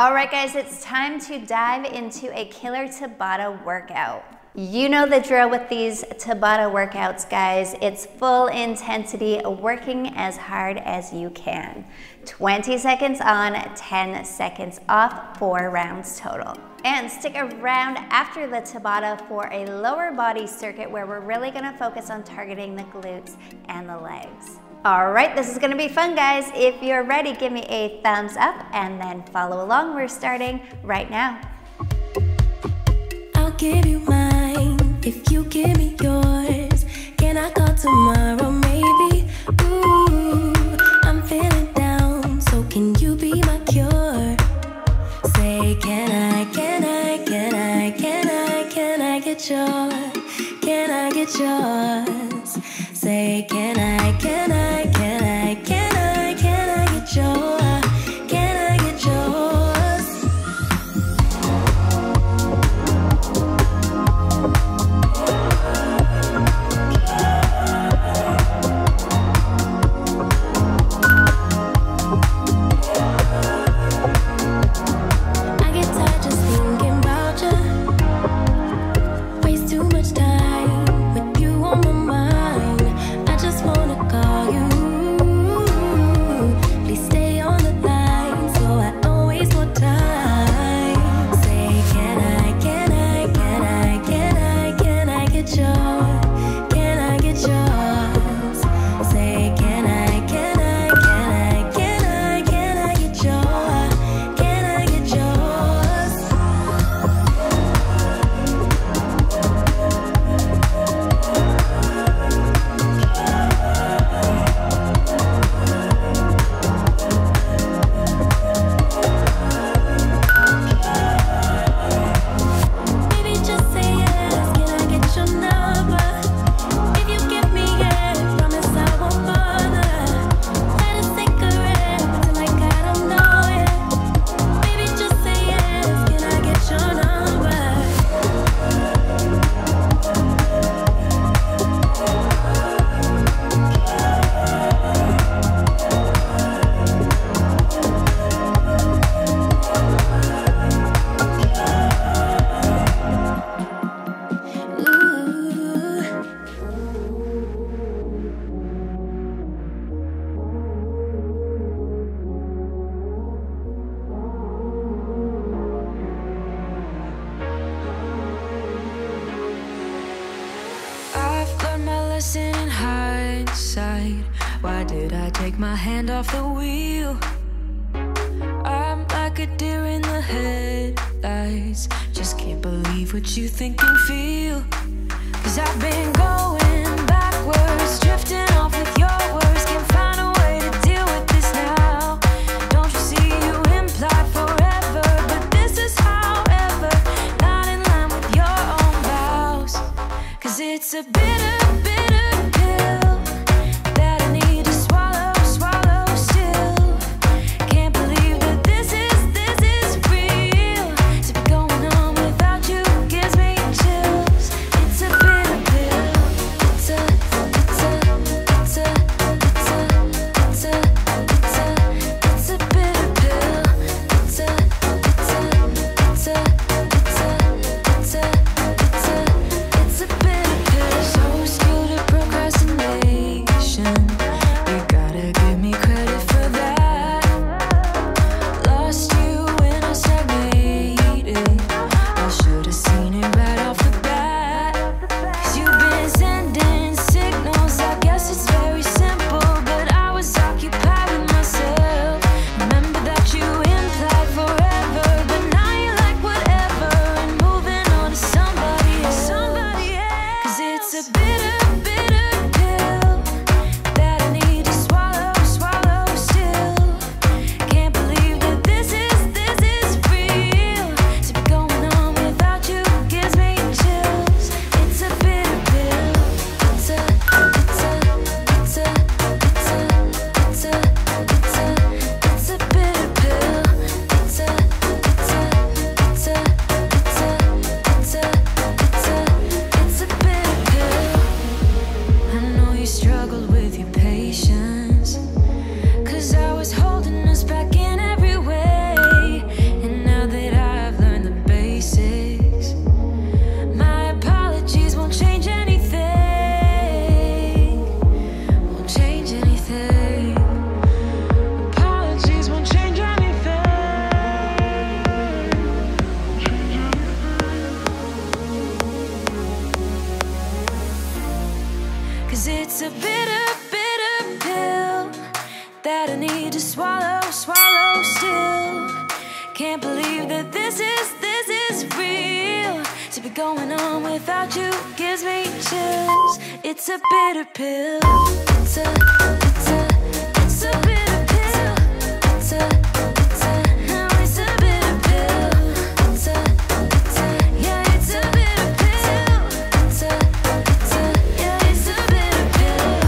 Alright guys, it's time to dive into a killer Tabata workout. You know the drill with these Tabata workouts, guys. It's full intensity, working as hard as you can. 20 seconds on, 10 seconds off, 4 rounds total. And stick around after the Tabata for a lower body circuit where we're really gonna focus on targeting the glutes and the legs. All right, this is gonna be fun, guys. If you're ready, give me a thumbs up and then follow along. We're starting right now. I'll give you mine if you give me yours. Can I call tomorrow, maybe? Ooh, I'm feeling down, so can you be my cure? Say, can I get yours? Can I get yours? Say, can I get yours? In hindsight, why did I take my hand off the wheel? I'm like a deer in the headlights, just can't believe what you think and feel. 'Cause I've been going backwards, drifting off with your words, can't find a way to deal with this now. Don't you see you imply forever, but this is however, not in line with your own vows. 'Cause it's a bitter going on without you gives me chills. It's a bitter pill. It's a bitter pill. It's a bitter pill. Yeah, it's a bitter pill. Yeah, it's a bitter pill. Yeah, it's a bitter pill.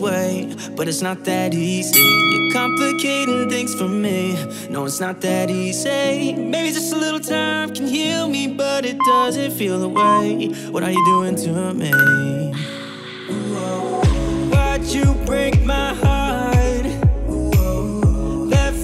way, but it's not that easy. You're complicating things for me. No, it's not that easy. Maybe just a little time can heal me, but it doesn't feel the way. What are you doing to me? Why'd you break my heart? This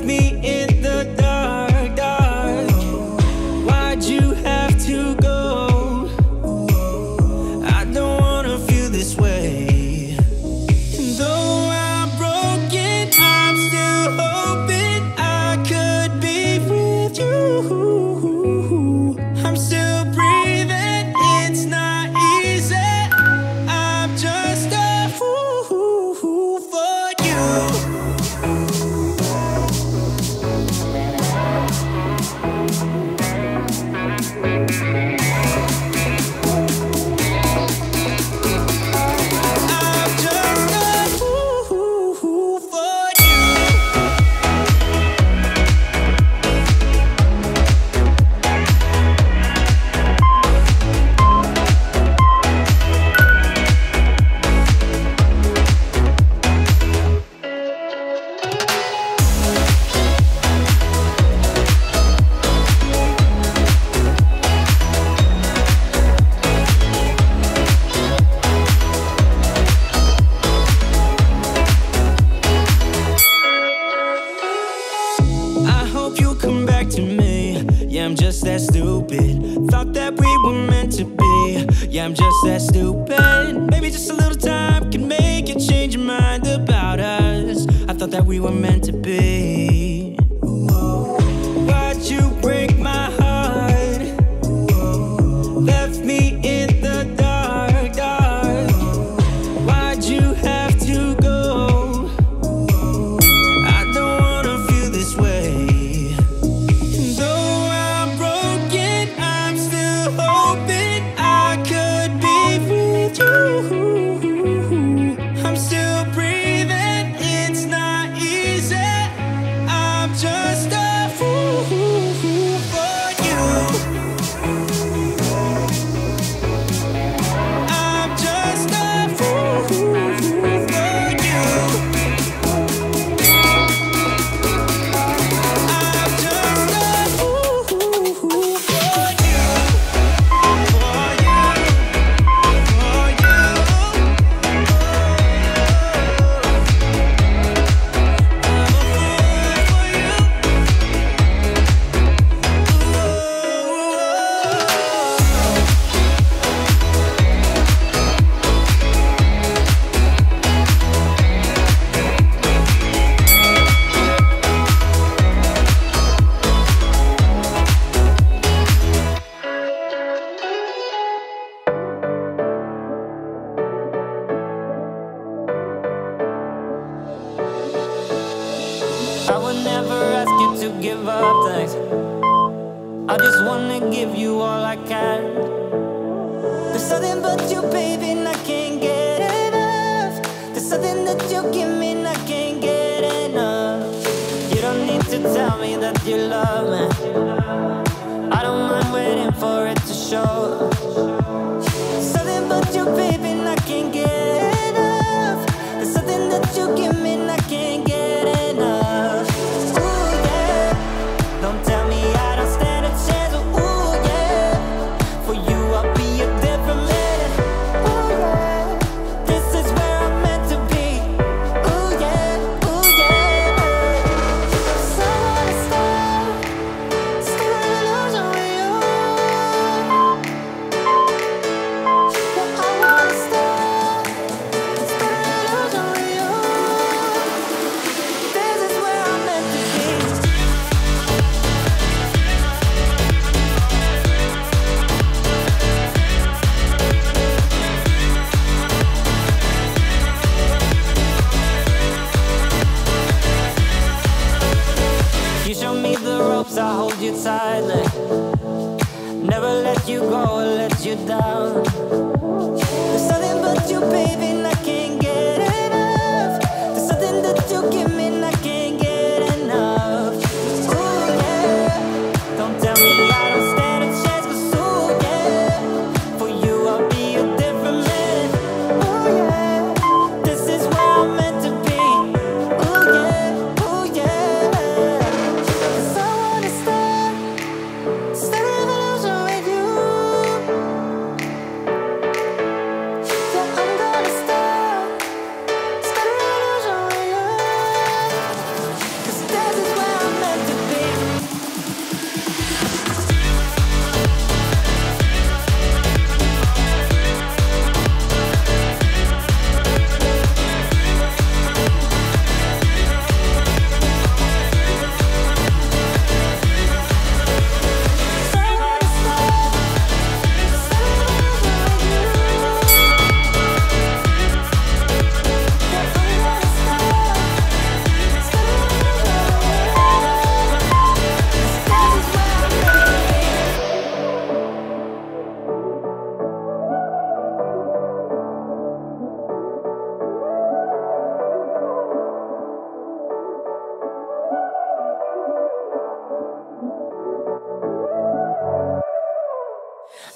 is where I'm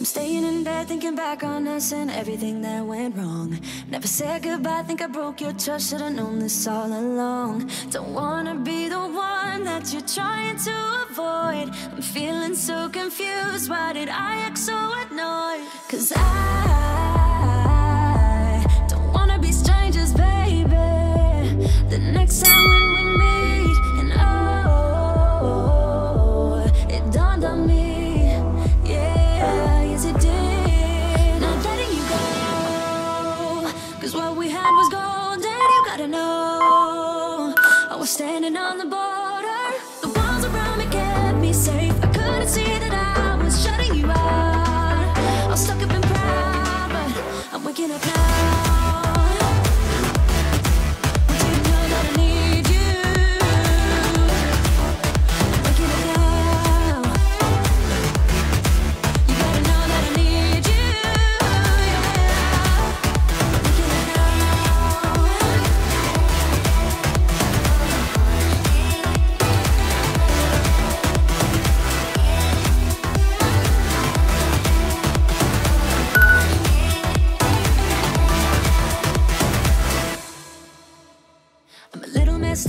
I'm staying in bed thinking back on us and everything that went wrong. Never said goodbye, think I broke your trust. Should've known this all along. Don't wanna be the one that you're trying to avoid. I'm feeling so confused, why did I act so annoyed? 'Cause I don't wanna be strangers, baby. The next time when we meet, and oh, it dawned on me. What we had was gold, and you gotta know I was standing on the border. The walls around me kept me safe. I couldn't see that I was shutting you out. I was stuck up in pride, but I'm waking up now.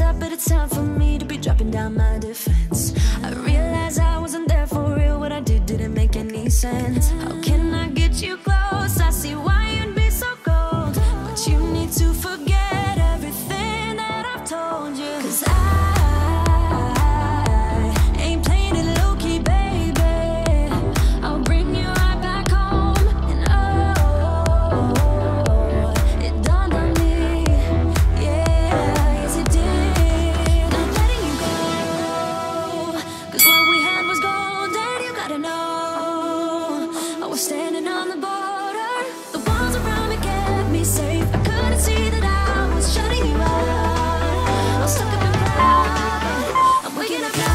Up, but it's time for me to be dropping down my defense. I realized I wasn't there for real. What I did didn't make any sense. How can I get you close? I see why you'd be so cold, but you need to forget everything that I've told you. 'Cause I ain't playing it low-key, baby. I'll bring you right back home. And oh, it dawned on me. Yeah, standing on the border. The walls around me kept me safe. I couldn't see that I was shutting you out. I was stuck up in pride. I'm waking up now.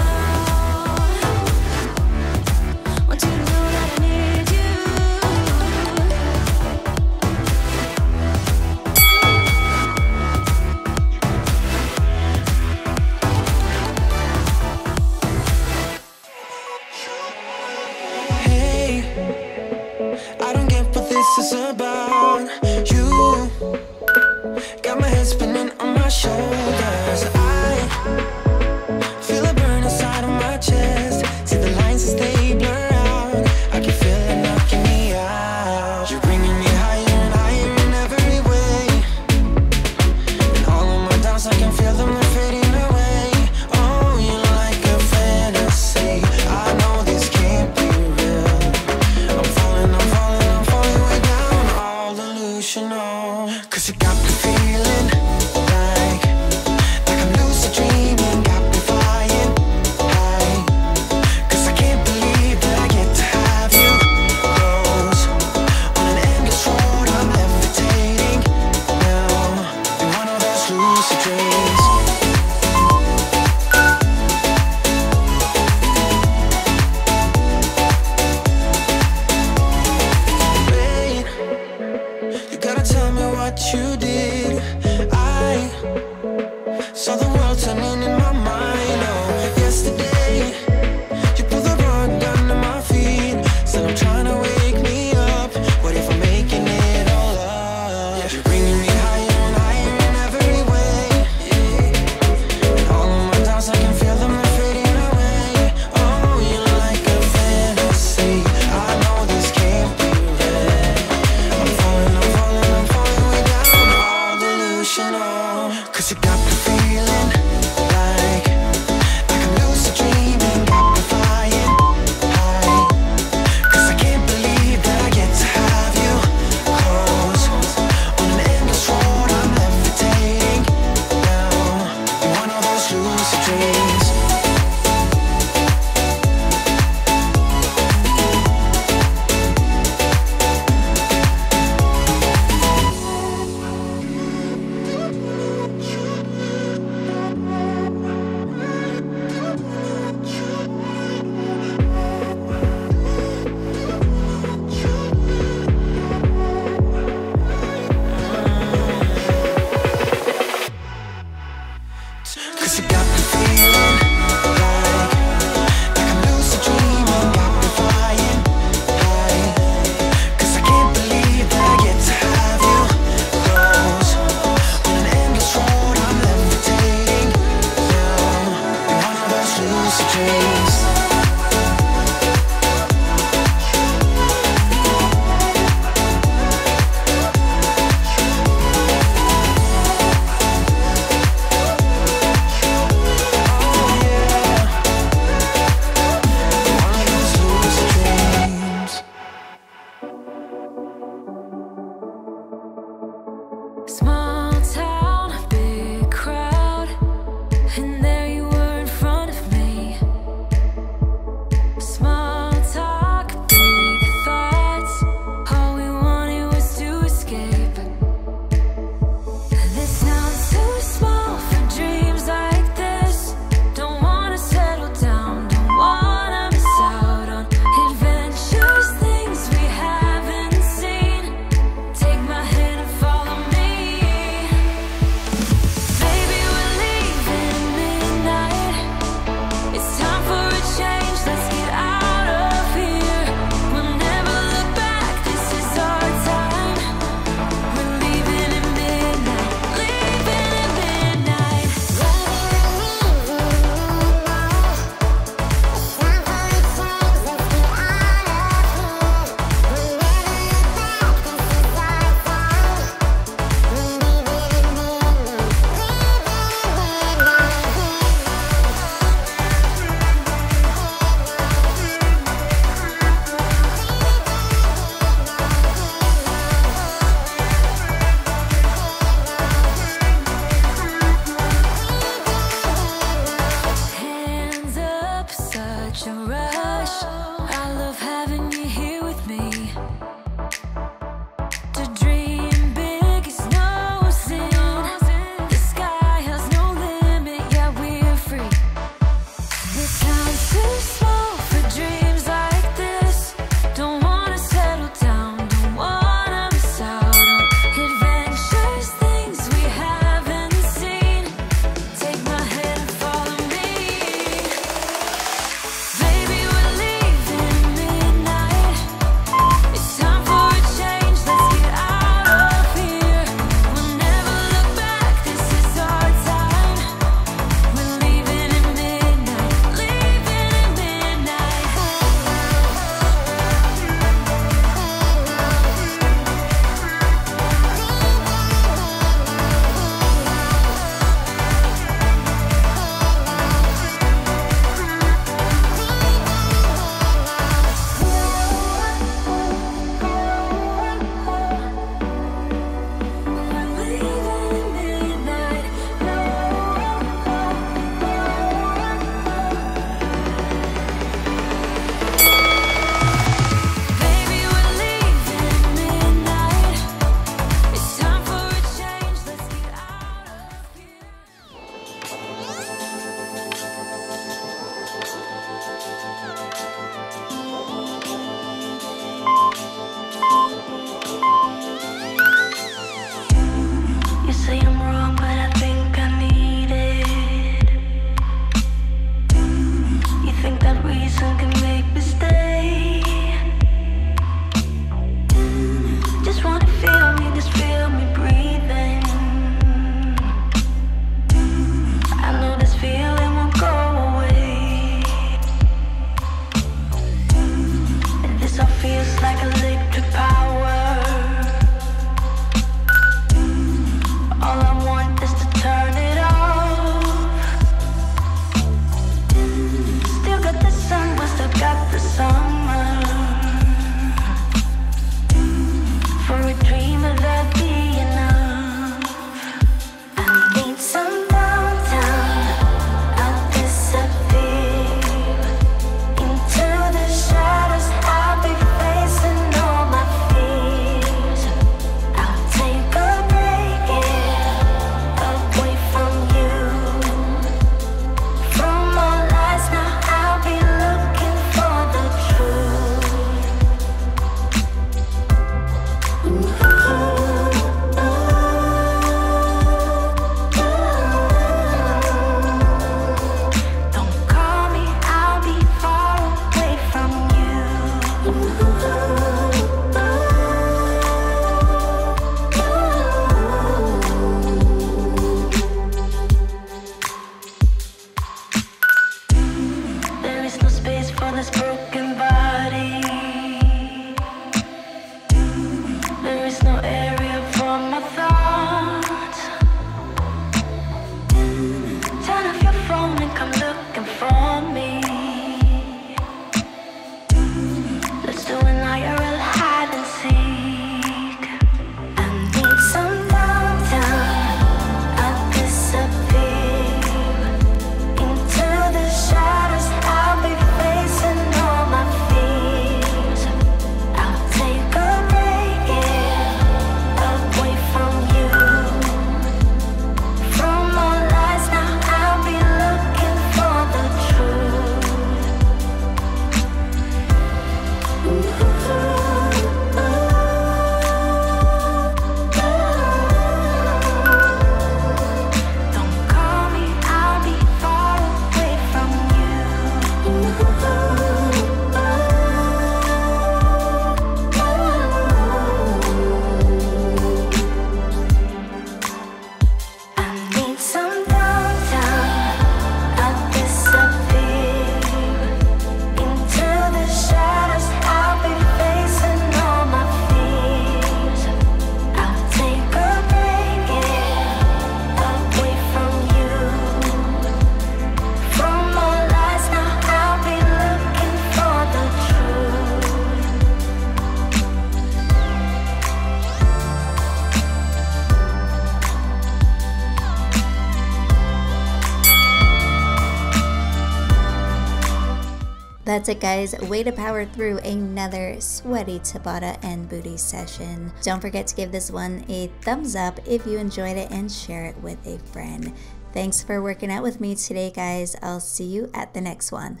That's it guys, way to power through another sweaty Tabata and booty session. Don't forget to give this one a thumbs up if you enjoyed it and share it with a friend. Thanks for working out with me today guys, I'll see you at the next one.